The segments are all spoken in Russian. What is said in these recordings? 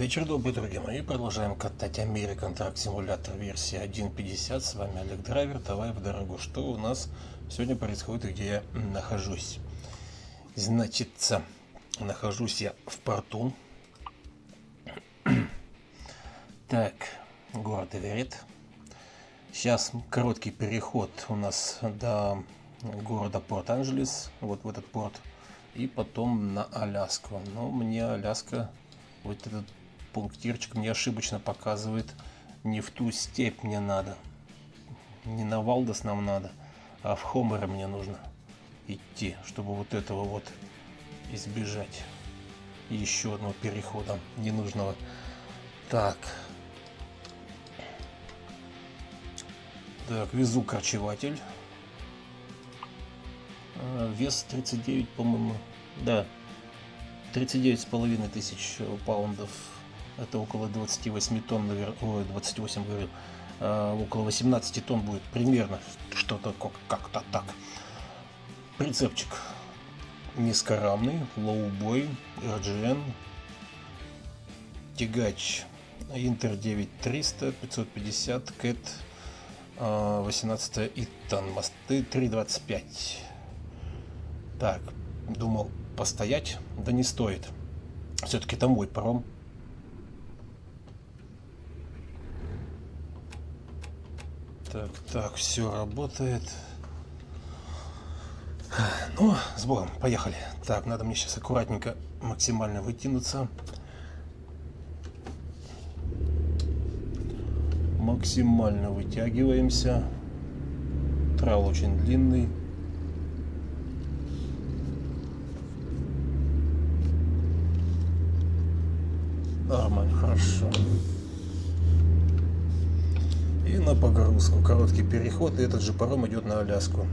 Вечер добрый, друзья мои. Продолжаем катать American Truck Simulator версии 1.50. С вами Олег Драйвер. Давай в дорогу. Что у нас сегодня происходит и где я нахожусь? Значит, нахожусь я в порту. Так, город Эверет. Сейчас короткий переход у нас до города Порт-Анджелес. Вот в этот порт. И потом на Аляску. Но мне Аляска... Вот этот пунктирчик мне ошибочно показывает, не в ту степь мне надо, не на Валдес нам надо, а в Хомера мне нужно идти, чтобы вот этого вот избежать. И еще одного перехода ненужного. Так. Так, везу корчеватель. Вес 39, по-моему, да. 39,5 тысяч паундов, это около 28 тонн, наверное, ой, 28, говорю, около 18 тонн будет, примерно, что-то как-то так. Прицепчик низкорамный, лоубой, RGN, тягач Интер 9300, 550, CAT 18 и тонн, мосты 3,25. Так, думал постоять, да не стоит, все-таки это мой паром. Так, так, все работает. Ну, с Богом, поехали. Так, надо мне сейчас аккуратненько максимально вытянуться. Максимально вытягиваемся. Трал очень длинный. Нормально, хорошо. И на погрузку. Короткий переход. И этот же паром идет на Аляску.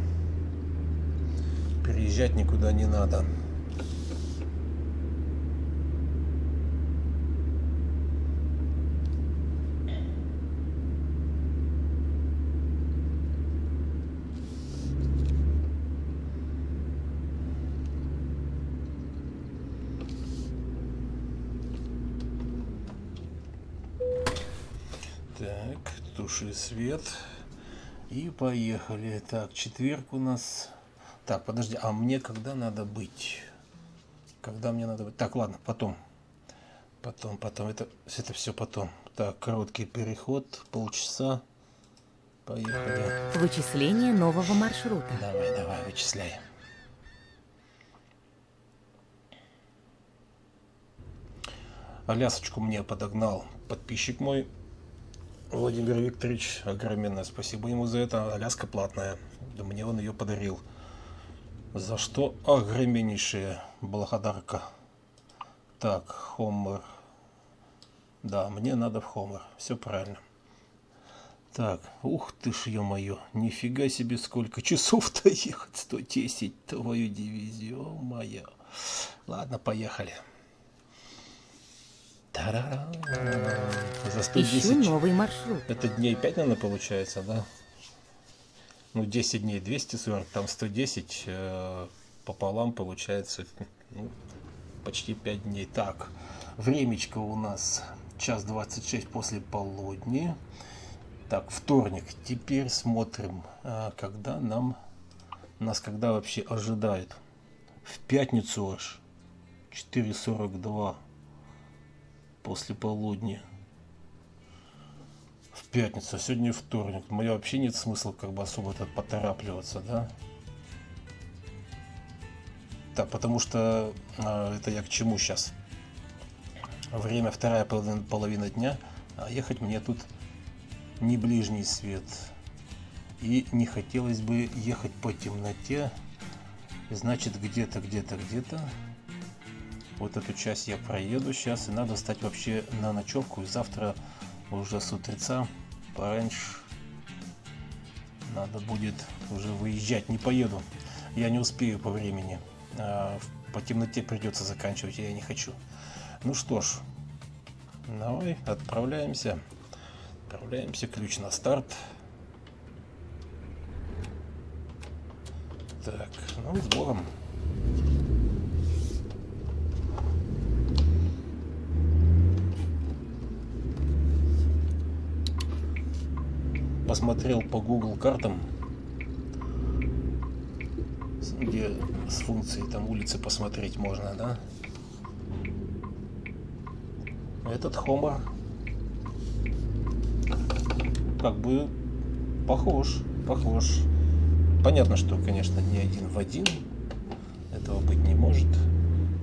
Переезжать никуда не надо. Так, туши свет. И поехали. Так, четверг у нас. Так, подожди, а мне когда надо быть? Когда мне надо быть? Так, ладно, потом. Потом. Это все потом. Так, короткий переход, полчаса. Поехали. Вычисление нового маршрута. Давай, давай, вычисляй. Алясочку мне подогнал подписчик мой. Владимир Викторович, огромное спасибо ему за это. Аляска платная. Мне он ее подарил. За что огромнейшая благодарка. Так, Хомер. Да, мне надо в Хомер. Все правильно. Так, ух ты ж, ё-моё. Нифига себе, сколько часов-то ехать. 110, твою дивизию. Моя. Ладно, поехали. За 110 новый маршрут. Это дней 5, наверное, получается, да? Ну, 10 дней 240, там 110 пополам получается, ну, почти 5 дней. Так, времечко у нас час 26 после полудня. Так, вторник. Теперь смотрим, когда нас когда вообще ожидают. В пятницу аж 4:42. После полудня в пятницу, а сегодня вторник. Мне вообще нет смысла как бы особо поторапливаться, да? Так, потому что это я к чему сейчас? Время вторая половина дня, а ехать мне тут не ближний свет. И не хотелось бы ехать по темноте. Значит, где-то. Вот эту часть я проеду сейчас, и надо встать вообще на ночевку, и завтра уже с утреца пораньше надо будет уже выезжать. Не поеду, я не успею по времени, по темноте придется заканчивать, я не хочу. Ну что ж, давай отправляемся, ключ на старт. Так, ну с Богом. посмотрел по Google картам, где с функцией там улицы посмотреть можно, да? Этот Хомер как бы похож. Понятно, что, конечно, не один в один, этого быть не может,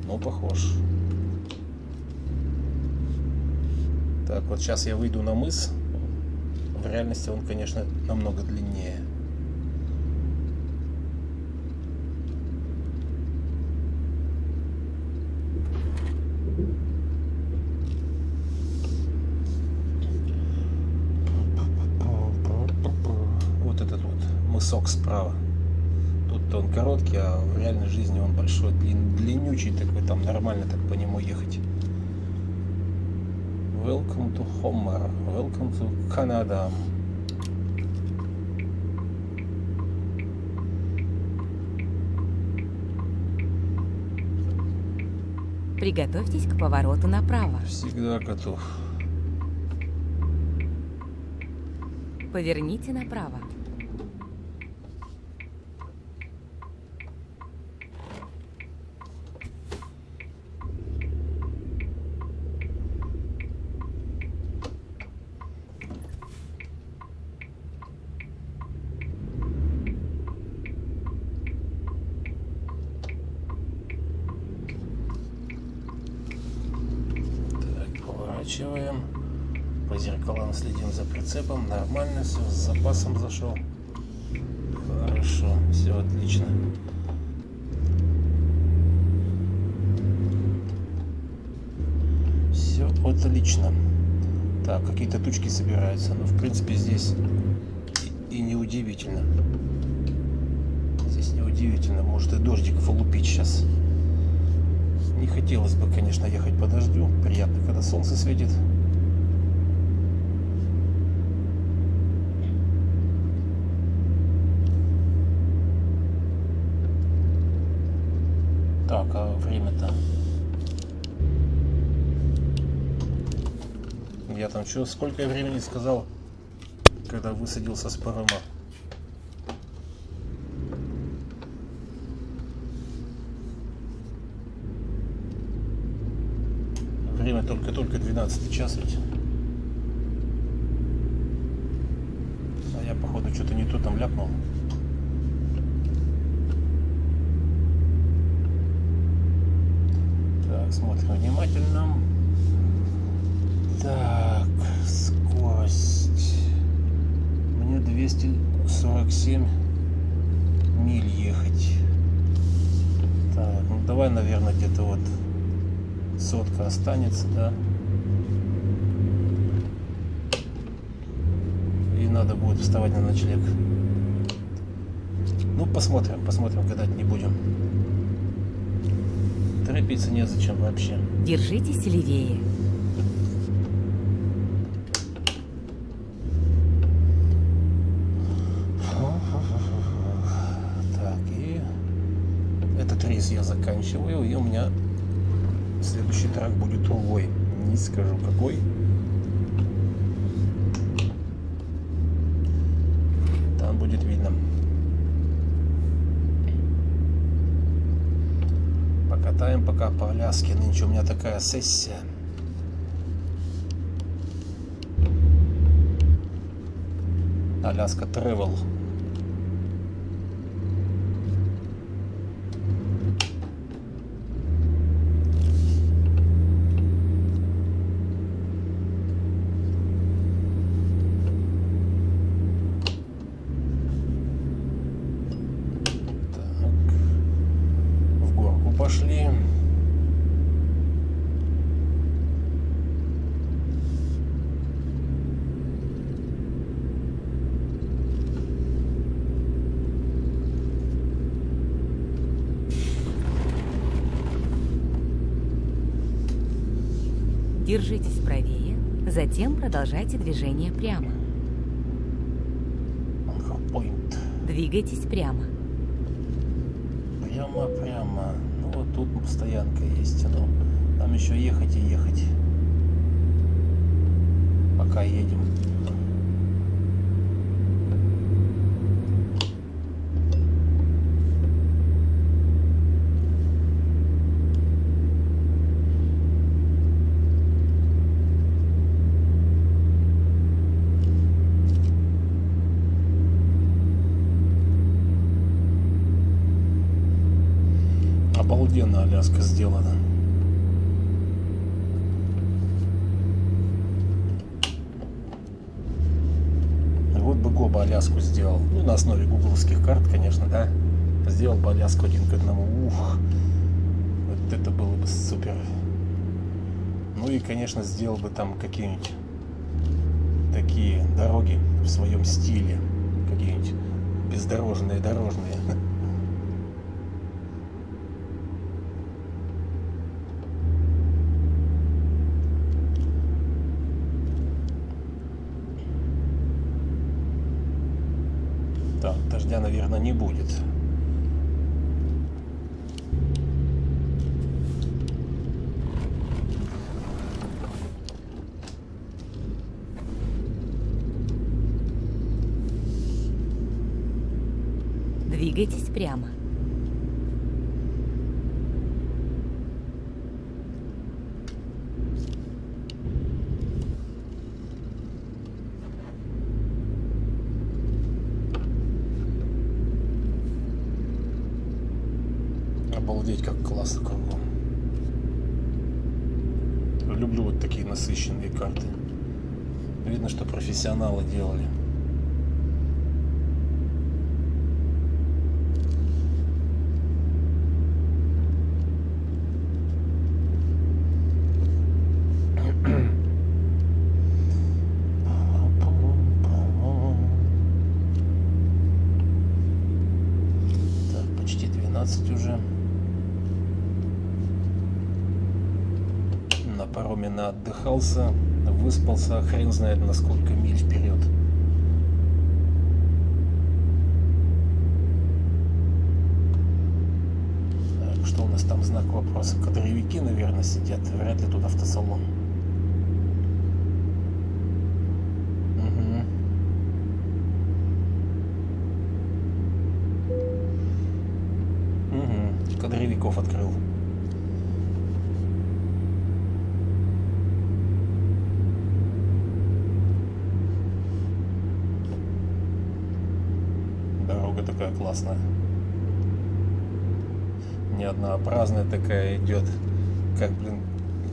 но похож. Так, вот сейчас я выйду на мыс. В реальности он, конечно, намного длиннее. Вот этот вот мысок справа. Тут-то он короткий, а в реальной жизни он большой, длиннючий такой, там нормально так по нему ехать. Welcome to Хомер, welcome to Canada. Приготовьтесь к повороту направо. Всегда готов. Поверните направо. По зеркалам следим за прицепом. Нормально, все с запасом зашел. Хорошо, все отлично. Все отлично. Так, какие-то тучки собираются. Но в принципе здесь и неудивительно. Здесь неудивительно. Может и дождиков лупить сейчас. Не хотелось бы, конечно, ехать по дождю. Приятно, когда солнце светит. Так, а время-то? Я там что, сколько я времени сказал, когда высадился с парома? Время только 12 час ведь. А я, походу, что-то не то там ляпнул. Так, смотрим внимательно. Так, скорость. Мне 247 миль ехать. Так, ну давай, наверное, где-то вот... сотка останется, да, и надо будет вставать на ночлег. Ну, посмотрим, гадать не будем. Торопиться незачем вообще. Держитесь левее. Так, и этот рейс я заканчиваю, и у меня следующий трак будет другой, не скажу какой. Там будет видно. Покатаем пока по Аляске. Нынче у меня такая сессия. Аляска Travel. Пошли. Держитесь правее, затем продолжайте движение прямо. Двигайтесь прямо. Прямо. Ну вот тут стоянка есть, но там еще ехать и ехать. Пока едем. обалденно Аляска сделана. Вот бы Гоба Аляску сделал. Ну, на основе гугловских карт, конечно, да. Сделал бы Аляску один к одному. Ух, вот это было бы супер. Ну и, конечно, сделал бы там какие-нибудь такие дороги в своем стиле. Какие-нибудь бездорожные, дорожные. Так, дождя, наверное, не будет. Двигайтесь прямо. Обалдеть, как классно кругом. Люблю вот такие насыщенные карты. Видно, что профессионалы делали. Отдыхался, выспался, хрен знает на сколько миль вперед. Так, что у нас там знак вопроса? Кадровики, наверное, сидят, вряд ли тут автосалон. Угу. Кадровиков открыл. Классно. Не однообразная такая идет, как, блин,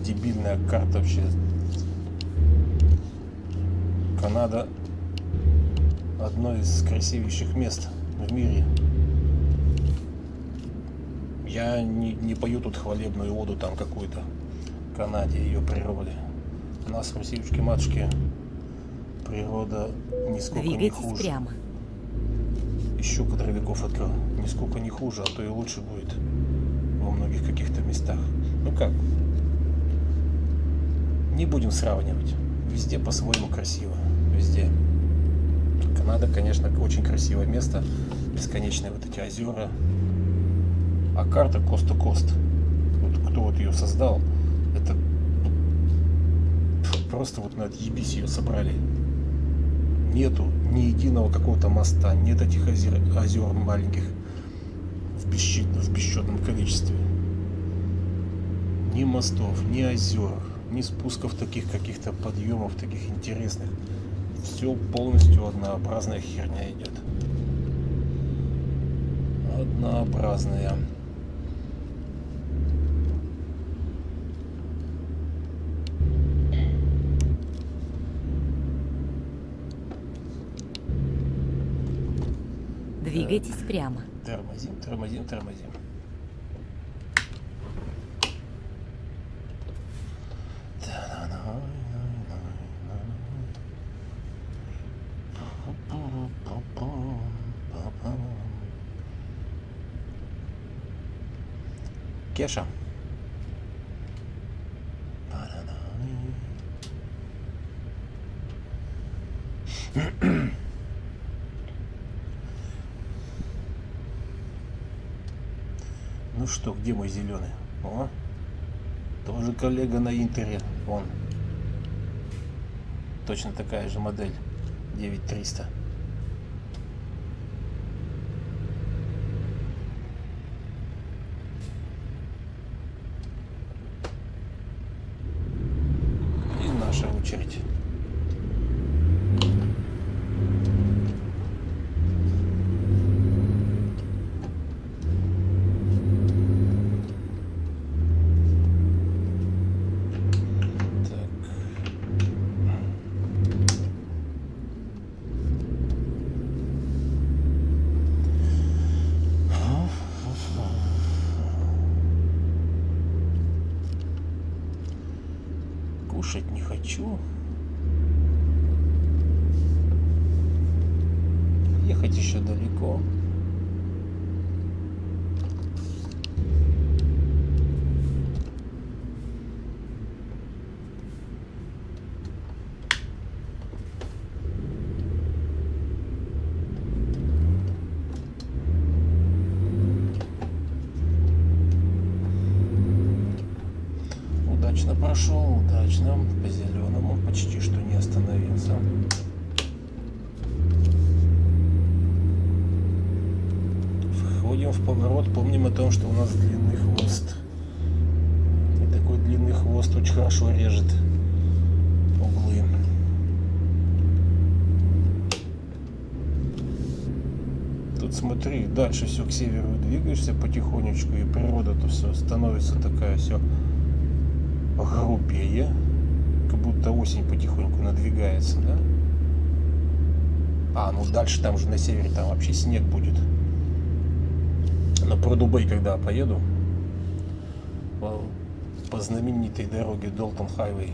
дебильная карта вообще. Канада — одно из красивейших мест в мире. Я не пою тут хвалебную оду там какую-то Канаде, ее природе. У нас, Русички-матушки, природа нисколько не хуже. Прямо. Еще кадровиков открыл. Нисколько не хуже, а то и лучше будет во многих каких-то местах. Ну как? Не будем сравнивать. Везде по-своему красиво. Везде. Канада, конечно, очень красивое место. Бесконечные вот эти озера. А карта Кост-ту-Кост. Вот кто вот ее создал, это просто вот на отъебись ее собрали. Нету ни единого какого-то моста, нет этих озер маленьких в бесчетном количестве. Ни мостов, ни озер, ни спусков таких, каких-то подъемов таких интересных. Все полностью однообразная херня идет. Однообразная. Двигайтесь прямо. Тормозим, тормозим, тормозим. Кеша. Ну что, где мой зеленый? О, тоже коллега на Интере, он. Точно такая же модель, 9300. И наша очередь. слушать не хочу. Ехать еще далеко. Пошел удачно, по зеленому почти что не остановился. Входим в поворот, помним о том, что у нас длинный хвост. И такой длинный хвост очень хорошо режет углы. Тут смотри, дальше все к северу двигаешься потихонечку, и природа-то все становится такая, все грубее, как будто осень потихоньку надвигается, да? А, ну дальше там же на севере там вообще снег будет. На Прадхо-Бей когда поеду, по знаменитой дороге Долтон Хайвей.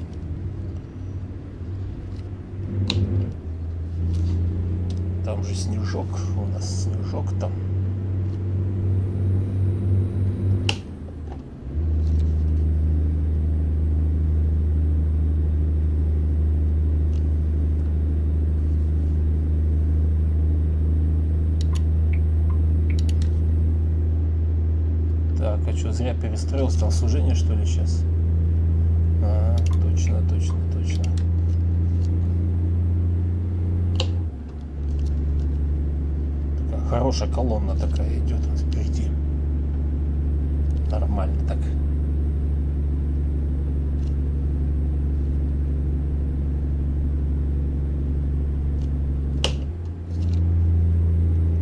Там же снежок, у нас снежок там. Что, зря перестроился, там служение что ли сейчас? А, точно, точно, точно. Такая хорошая колонна такая идет впереди. Нормально так.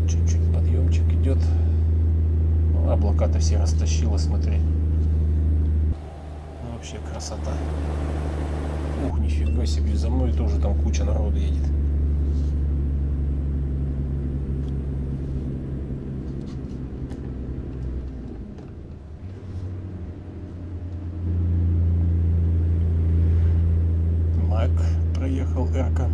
Чуть-чуть подъемчик идет. Облака-то все растащило, смотри. Ну, вообще красота. Ух, нифига себе, за мной тоже там куча народа едет. Мак проехал, Эрка.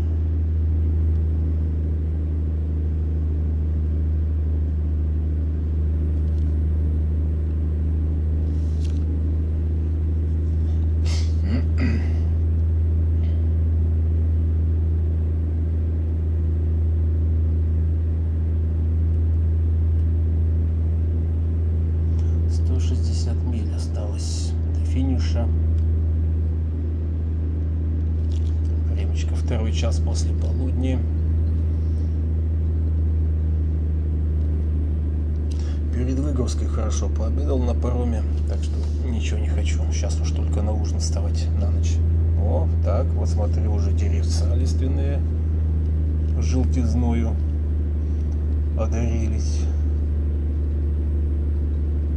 Час после полудня. Перед выгрузкой хорошо пообедал на пароме, так что ничего не хочу. Сейчас уж только на ужин вставать на ночь. О, так, вот смотри, уже деревца лиственные желтизною одарились.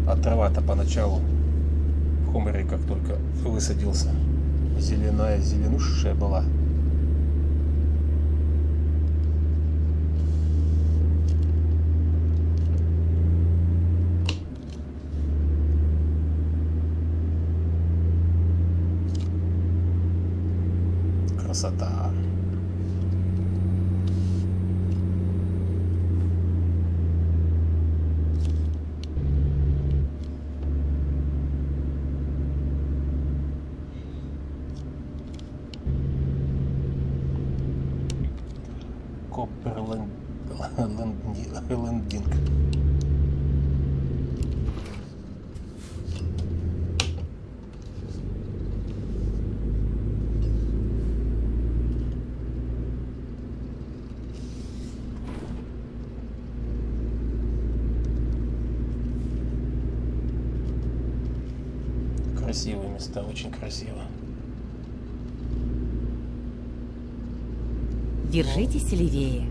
А трава-то поначалу в Хомере, как только высадился, зеленая, зеленушая была. Красота. Копперлендинг. Красивые места, очень красиво. Держитесь левее.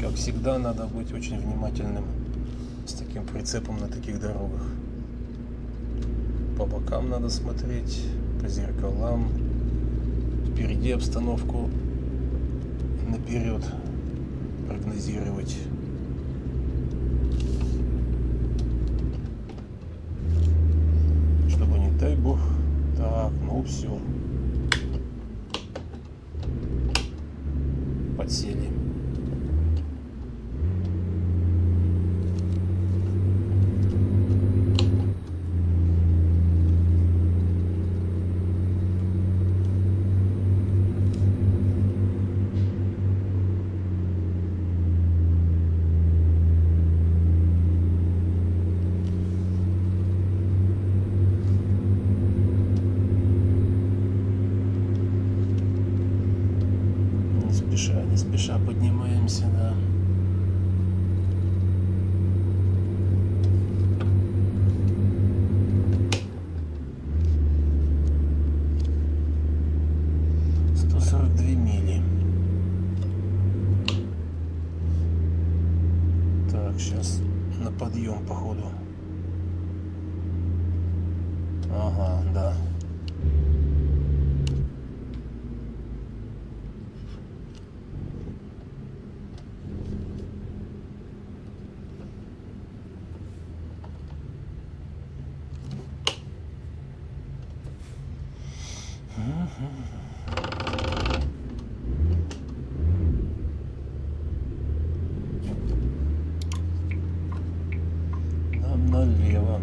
Как всегда, надо быть очень внимательным с таким прицепом на таких дорогах. По бокам надо смотреть, по зеркалам. Впереди обстановку наперед прогнозировать. Дай бог. Так, ну все. поднимаемся на...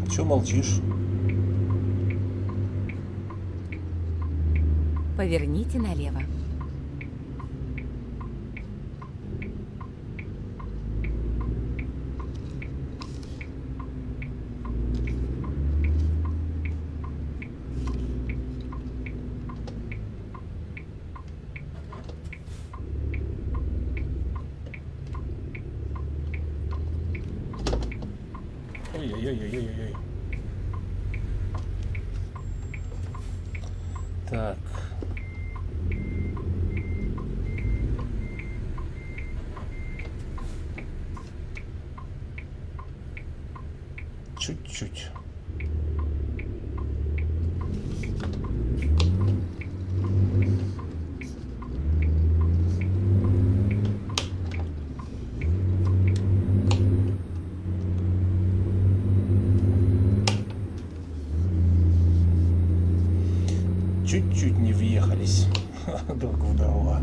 Чё молчишь? Поверните налево. Чуть-чуть. Чуть-чуть не въехались друг в друга.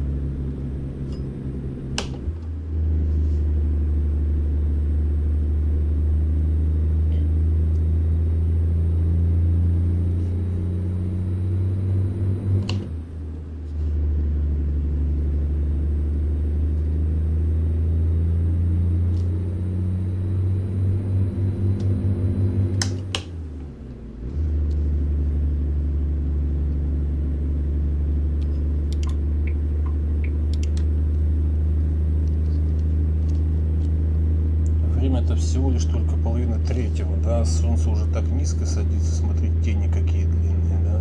Солнце уже так низко садится, смотри, тени какие длинные, да?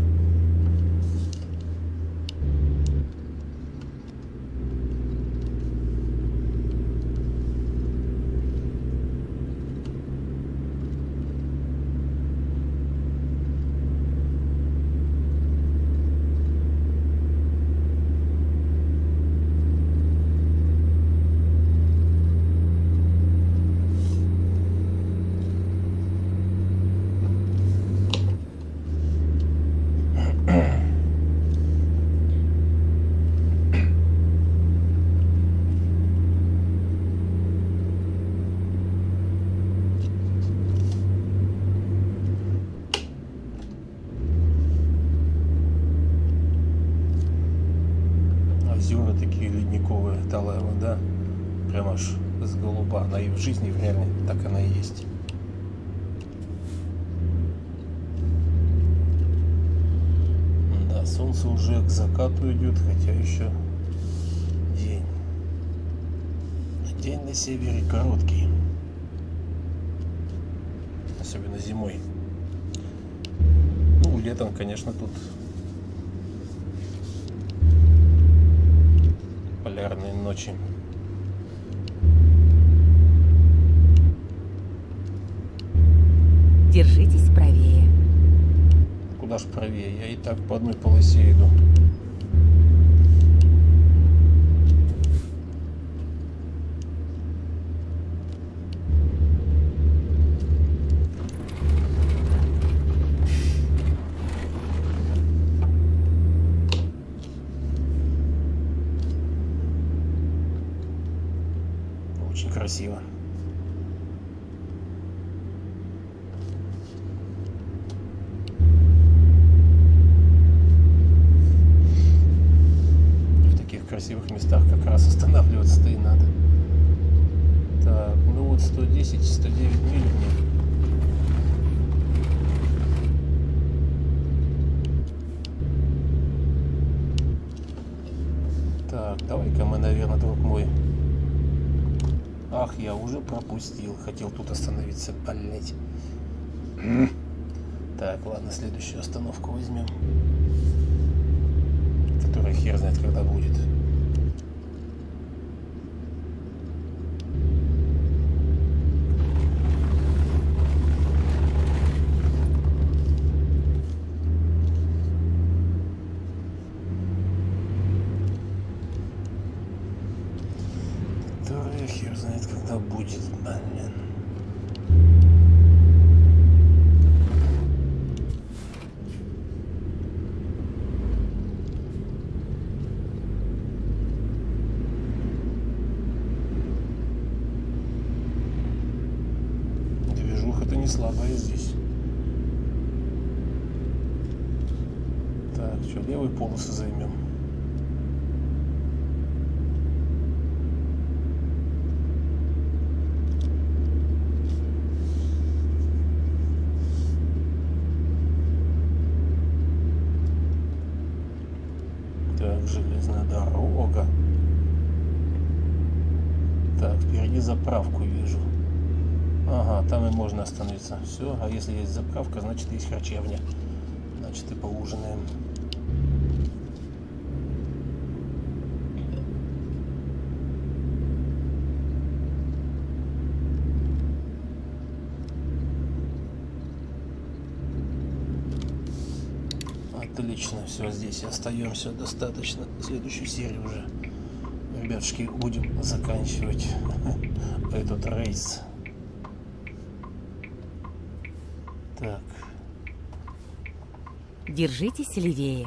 Идет, хотя еще день. День на севере короткий, особенно зимой. Ну, летом, конечно, тут полярные ночи. Держитесь правее. Куда ж правее? Я и так по одной полосе иду. Красиво. В таких красивых местах как раз останавливаться-то и надо. Так, ну вот 110, 109 миль мне. Так, давай-ка мы, наверное, друг мой. Ах, я уже пропустил. Хотел тут остановиться, блять. Так, ладно, следующую остановку возьмем. Которая хер знает, когда будет. Остановиться. Все, а если есть заправка, значит есть харчевня. Значит и поужинаем. Отлично, все, здесь остаемся достаточно. Следующую серию уже, ребятушки, будем заканчивать этот рейс. Так. Держитесь левее.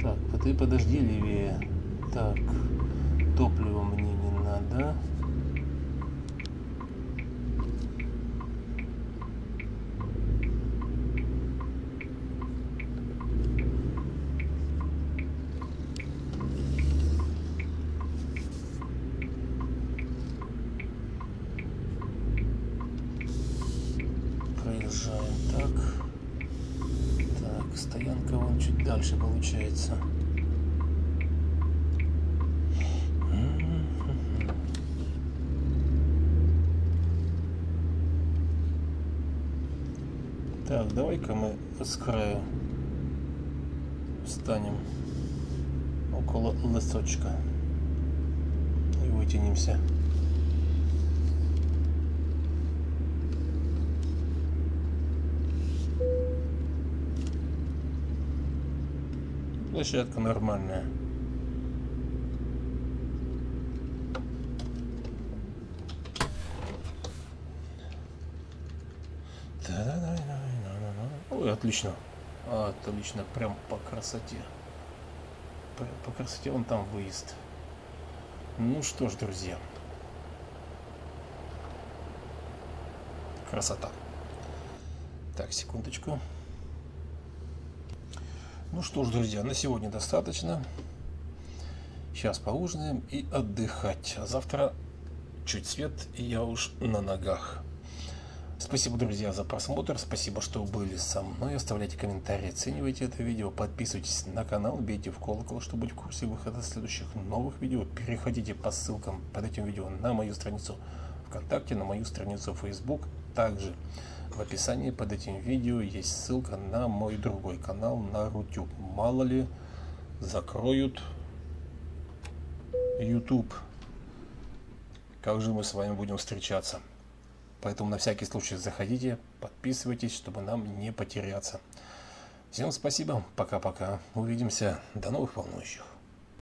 Так, а ты подожди левее. Так, топливо мне не надо. Так, давай-ка мы с краю встанем около лесочка и вытянемся. Площадка нормальная. Ой, отлично. Отлично, прям по красоте. Прям по красоте вон там выезд. Ну что ж, друзья. Красота. Так, секундочку. Ну что ж, друзья, на сегодня достаточно. Сейчас поужинаем и отдыхать. А завтра чуть свет, и я уж на ногах. Спасибо, друзья, за просмотр. Спасибо, что были со мной. Оставляйте комментарии, оценивайте это видео. Подписывайтесь на канал, бейте в колокол, чтобы быть в курсе выхода следующих новых видео. Переходите по ссылкам под этим видео на мою страницу ВКонтакте, на мою страницу Facebook. Также в описании под этим видео есть ссылка на мой другой канал, на YouTube. Мало ли, закроют YouTube. Как же мы с вами будем встречаться? Поэтому на всякий случай заходите, подписывайтесь, чтобы нам не потеряться. Всем спасибо, пока-пока, увидимся, до новых волнующих.